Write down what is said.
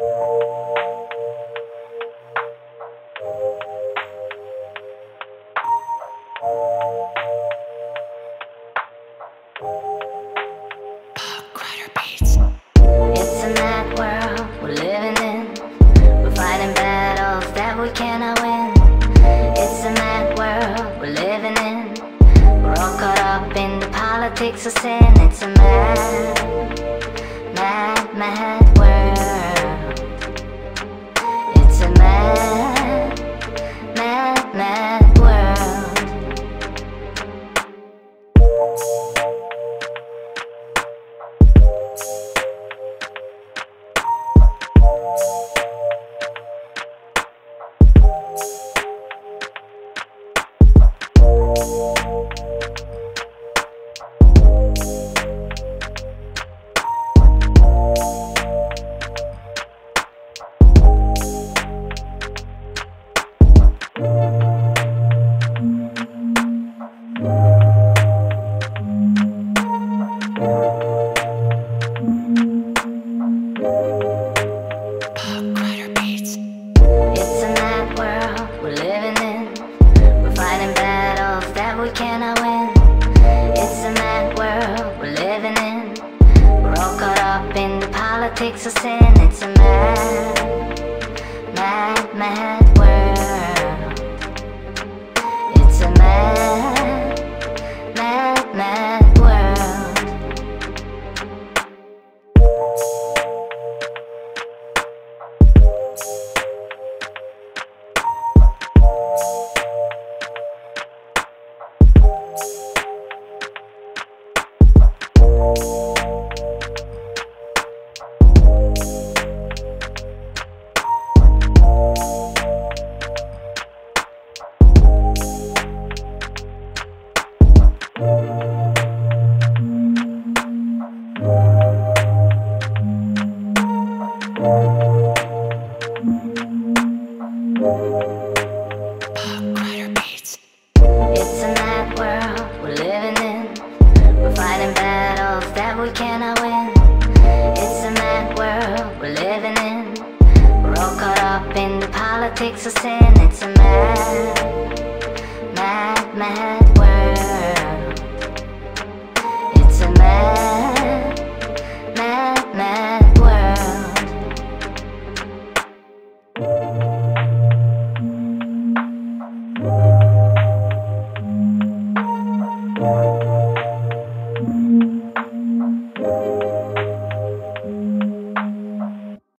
It's a mad world we're living in. We're fighting battles that we cannot win. It's a mad world we're living in. We're all caught up in the politics of sin. It's a mad, mad, mad world. It's a mad, mad, mad world. We cannot win. It's a mad world we're living in. We're all caught up in the politics of sin. It's a mad, mad, mad world. It's a mad, mad, mad world. We cannot win. It's a mad world we're living in. We're all caught up in the politics of sin. It's a